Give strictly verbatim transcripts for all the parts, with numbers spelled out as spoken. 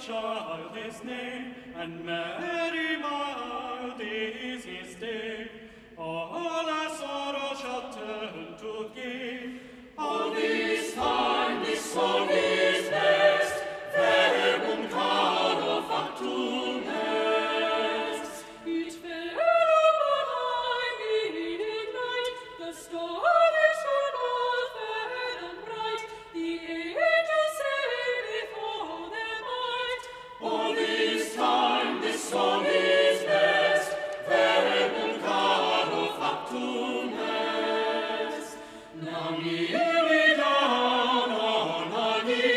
child his name, and Mary mild is his day. All our sorrow shall turn to gain. All this time, this song is best, verbum caro factum est. Each fair upon high meaning light, the star is all fair and bright, the angels sing before their might. All this time, this song is best, verbum caro factum est. Now kneel we down on our knees,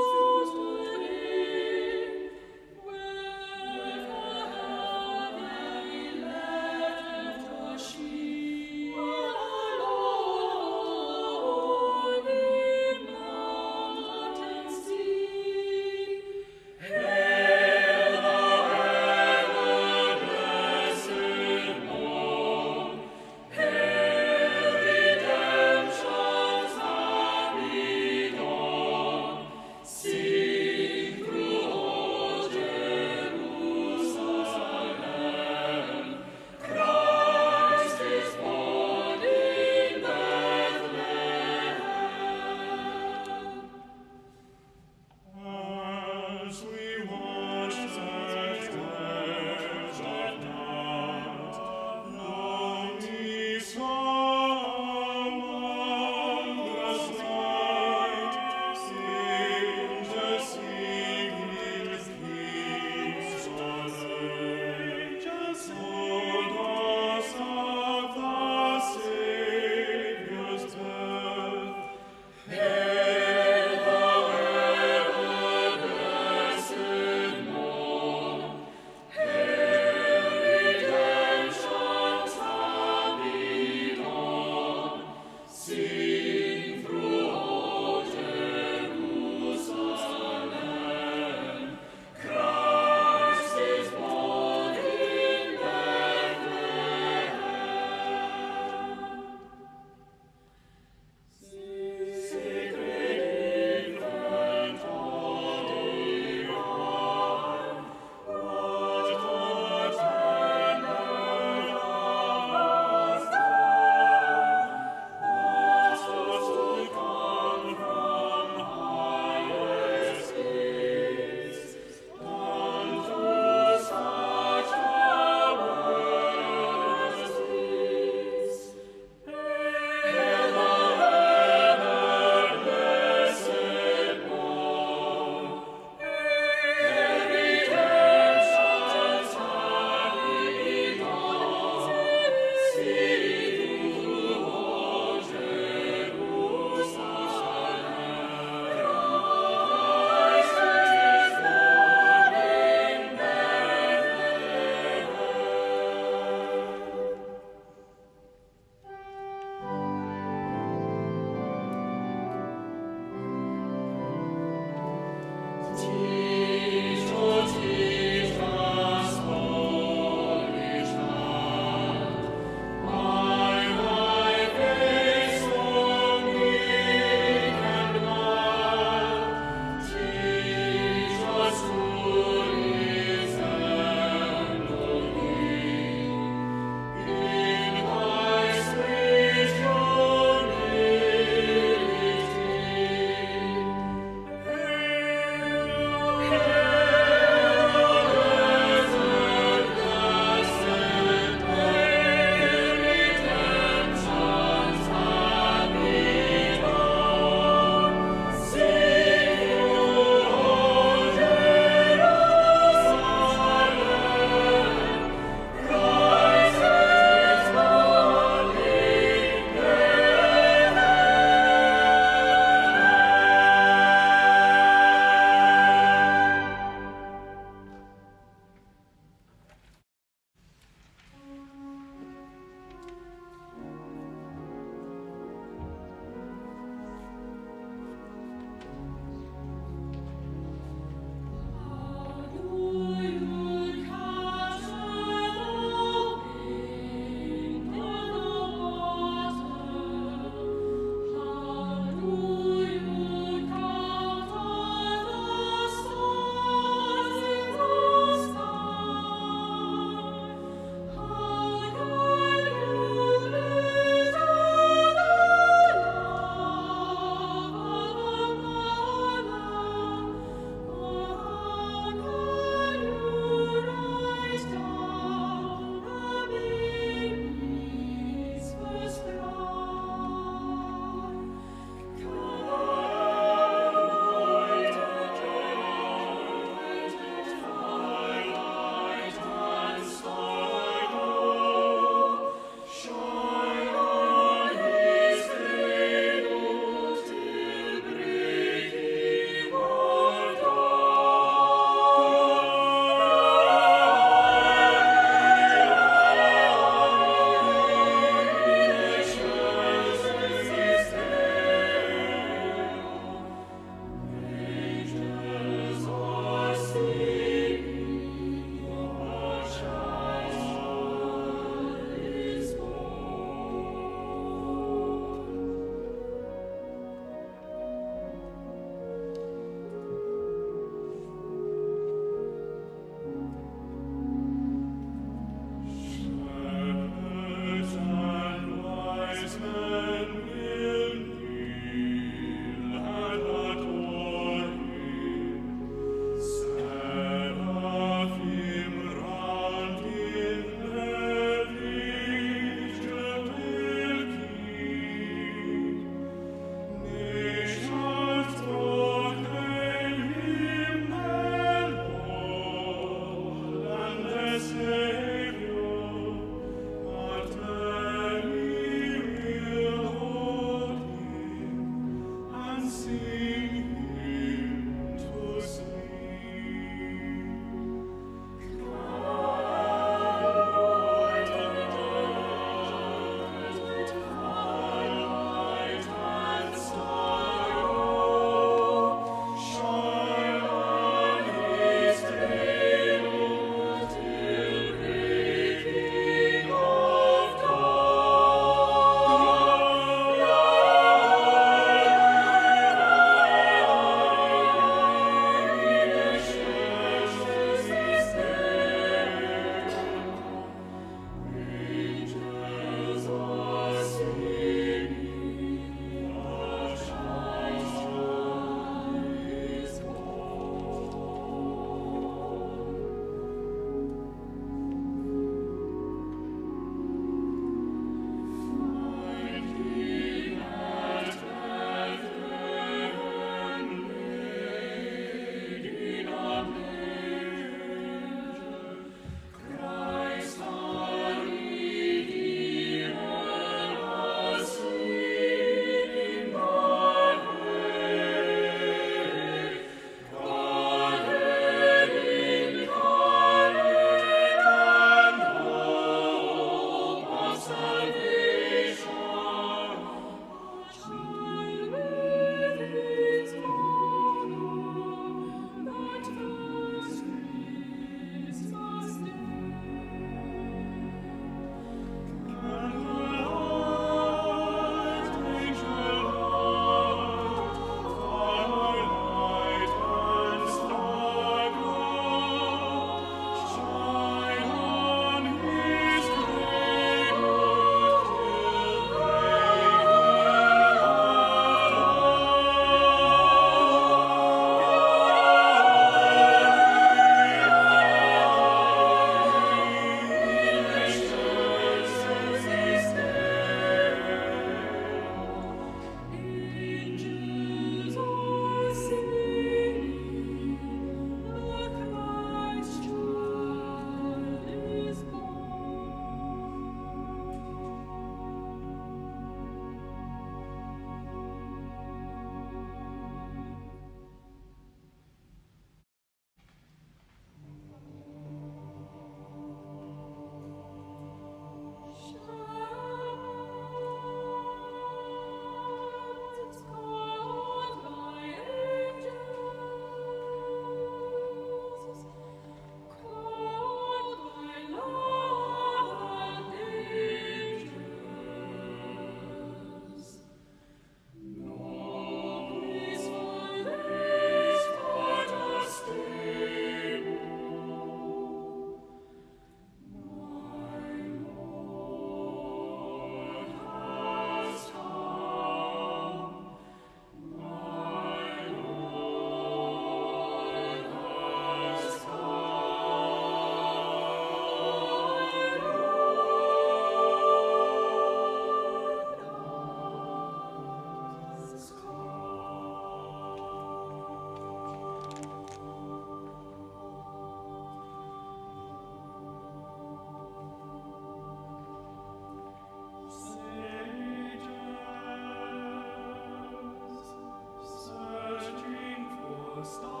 Lord.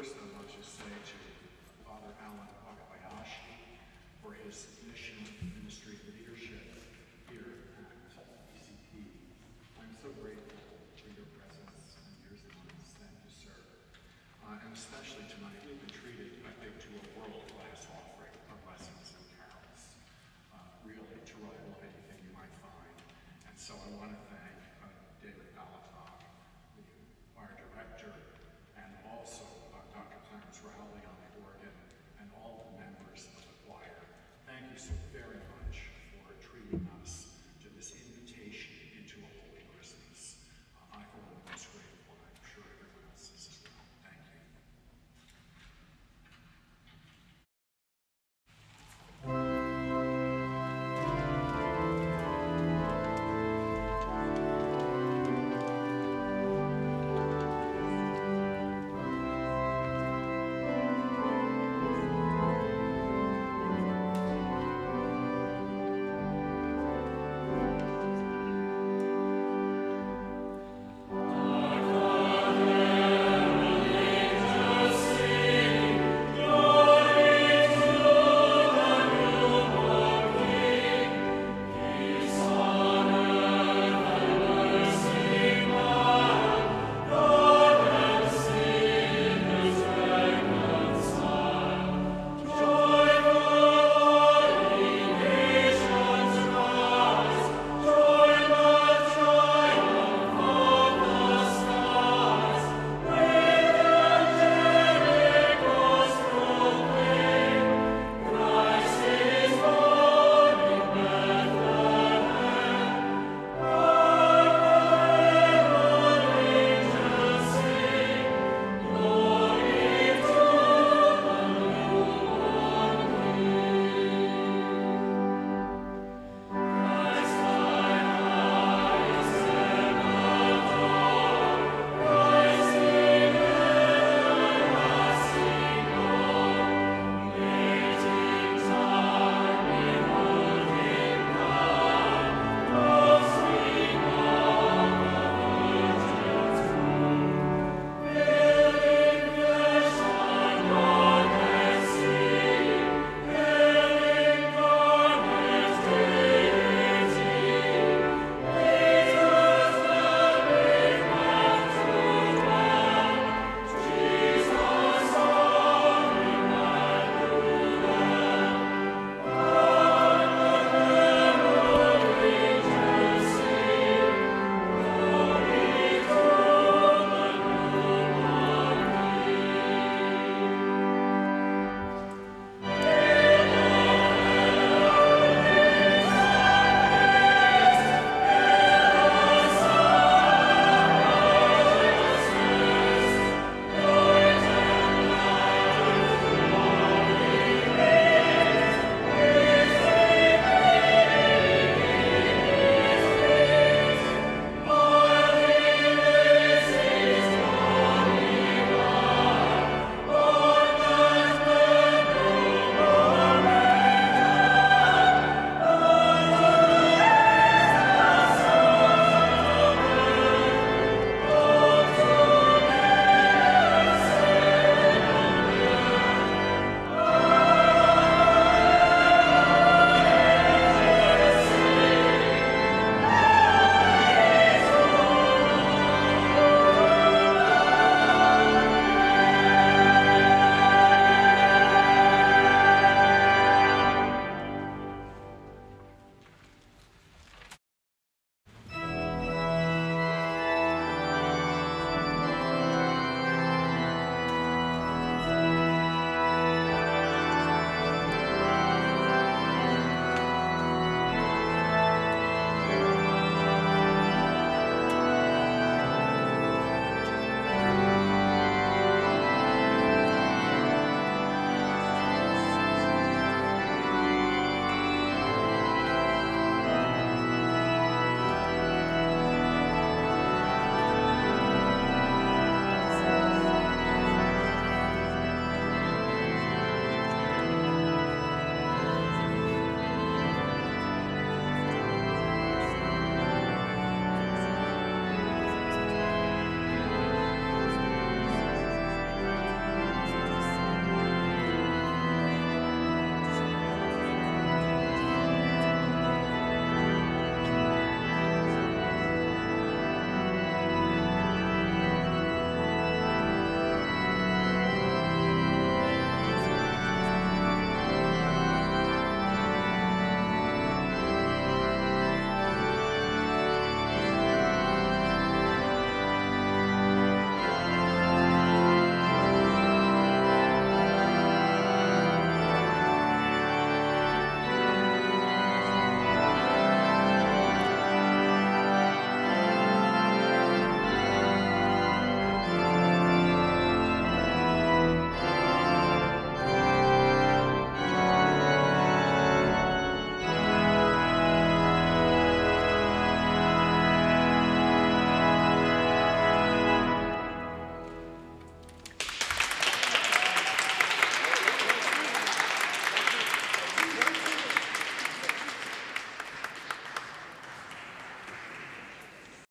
First, I want to just say to Father Alan Wakabayashi for his mission ministry leadership here at E C P. I'm so grateful for your presence and yours and ones that you serve. Uh, and especially tonight, we've been treated, I think, to a world-class offering of lessons and carols, uh, really to rival anything you might find. And so I want to